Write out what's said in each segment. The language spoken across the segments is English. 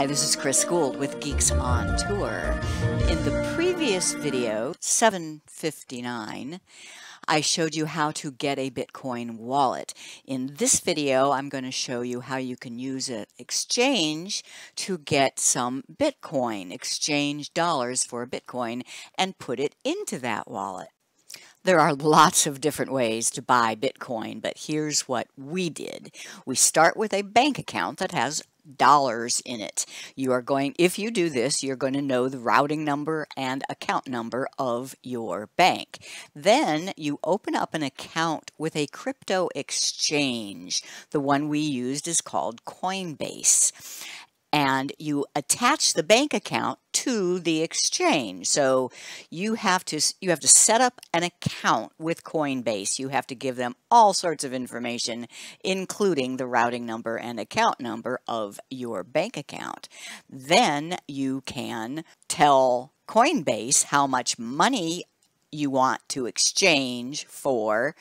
Hi, this is Chris Gould with Geeks on Tour. In the previous video, 759, I showed you how to get a Bitcoin wallet. In this video, I'm going to show you how you can use an exchange to get some Bitcoin, exchange dollars for Bitcoin, and put it into that wallet. There are lots of different ways to buy Bitcoin, but here's what we did. We start with a bank account that has dollars in it. You are going, if you do this, you're going to know the routing number and account number of your bank. Then you open up an account with a crypto exchange. The one we used is called Coinbase. And you attach the bank account to the exchange. So you have to set up an account with Coinbase. You have to give them all sorts of information, including the routing number and account number of your bank account. Then you can tell Coinbase how much money you want to exchange for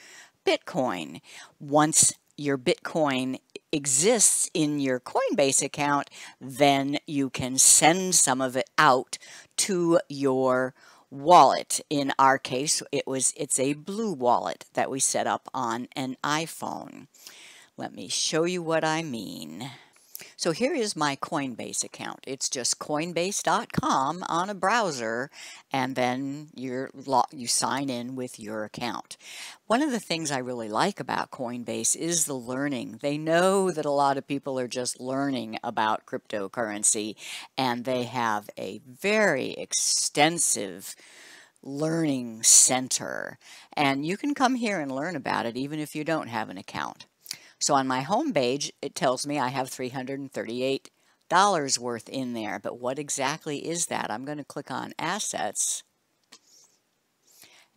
Bitcoin. Once your Bitcoin exists in your Coinbase account, then you can send some of it out to your wallet. In our case, it's a blue wallet that we set up on an iPhone. Let me show you what I mean. So here is my Coinbase account. It's just coinbase.com on a browser, and then you sign in with your account. One of the things I really like about Coinbase is the learning. They know that a lot of people are just learning about cryptocurrency, and they have a very extensive learning center. And you can come here and learn about it even if you don't have an account. So on my home page, it tells me I have $338 worth in there. But what exactly is that? I'm going to click on Assets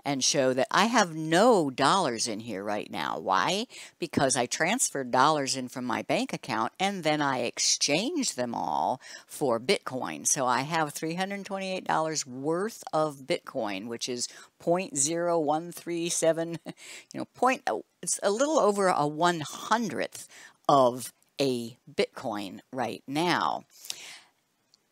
and show that I have no dollars in here right now. Why? Because I transferred dollars in from my bank account and then I exchanged them all for Bitcoin. So I have $328 worth of Bitcoin, which is 0.0137, it's a little over a 100th of a Bitcoin right now.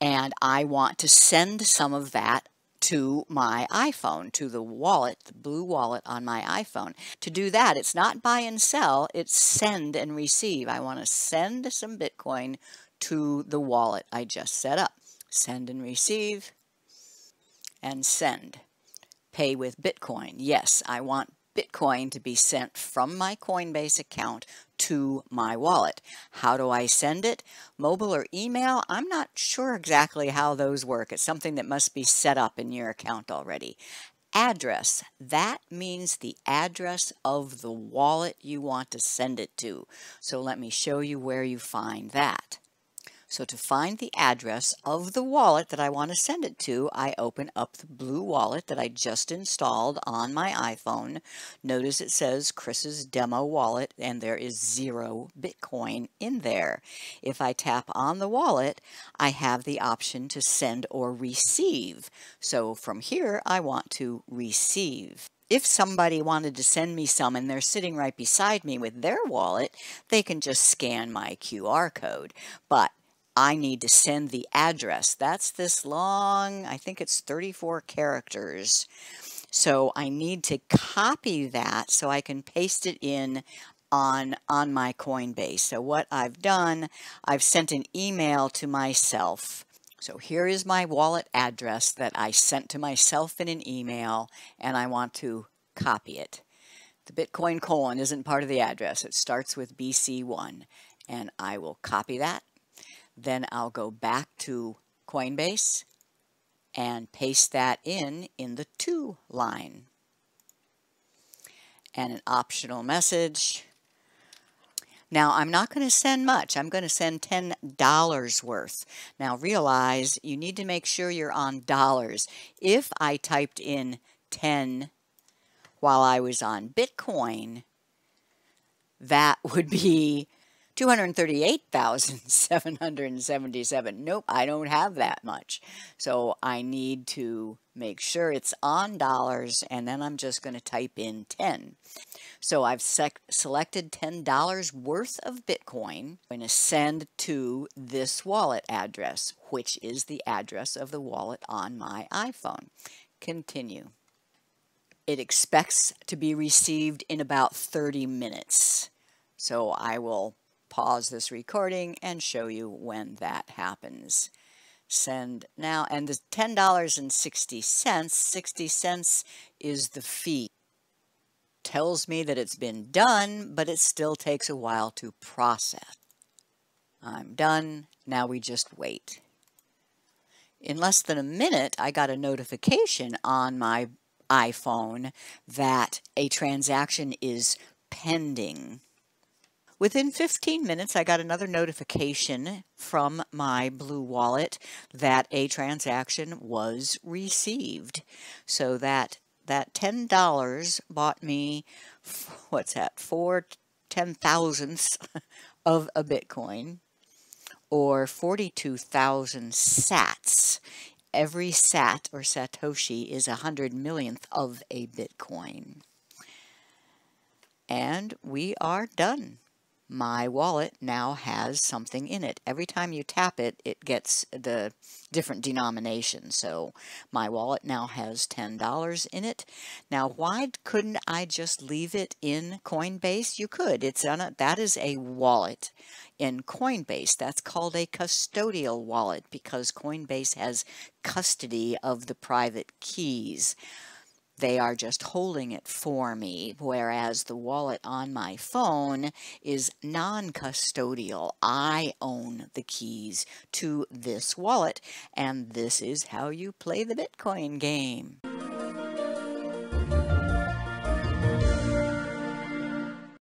And I want to send some of that to my iPhone, to the wallet, the blue wallet on my iPhone. To do that, it's not buy and sell, it's send and receive. I want to send some Bitcoin to the wallet I just set up. Send and receive and send. Pay with Bitcoin. Yes, I want Bitcoin to be sent from my Coinbase account to my wallet. How do I send it? Mobile or email? I'm not sure exactly how those work. It's something that must be set up in your account already. Address. That means the address of the wallet you want to send it to. So let me show you where you find that. So to find the address of the wallet that I want to send it to, I open up the blue wallet that I just installed on my iPhone. Notice it says Chris's demo wallet, and there is 0 Bitcoin in there. If I tap on the wallet, I have the option to send or receive. So from here, I want to receive. If somebody wanted to send me some and they're sitting right beside me with their wallet, they can just scan my QR code. But I need to send the address. That's this long, I think it's 34 characters. So I need to copy that so I can paste it in on my Coinbase. So what I've done, I've sent an email to myself. So here is my wallet address that I sent to myself in an email, and I want to copy it. The Bitcoin colon isn't part of the address. It starts with BC1, and I will copy that. Then I'll go back to Coinbase and paste that in the to line. And an optional message. Now, I'm not going to send much. I'm going to send $10 worth. Now, realize you need to make sure you're on dollars. If I typed in 10 while I was on Bitcoin, that would be $238,777. Nope, I don't have that much. So I need to make sure it's on dollars, and then I'm just going to type in 10. So I've selected $10 worth of Bitcoin. I'm going to send to this wallet address, which is the address of the wallet on my iPhone. Continue. It expects to be received in about 30 minutes. So I will pause this recording and show you when that happens. Send now, and the $10.60, 60 cents is the fee. Tells me that it's been done, but it still takes a while to process. I'm done. Now we just wait. In less than a minute, I got a notification on my iPhone that a transaction is pending. Within 15 minutes, I got another notification from my Blue Wallet that a transaction was received. So that $10 bought me, what's that, 4 ten-thousandths of a Bitcoin, or 42,000 sats. Every sat or satoshi is 100 millionth of a Bitcoin. And we are done. My wallet now has something in it. Every time you tap it, it gets the different denomination. So my wallet now has $10 in it. Now, why couldn't I just leave it in Coinbase? You could. It's on a, that is a wallet in Coinbase. That's called a custodial wallet because Coinbase has custody of the private keys. They are just holding it for me, whereas the wallet on my phone is non-custodial. I own the keys to this wallet, and this is how you play the Bitcoin game.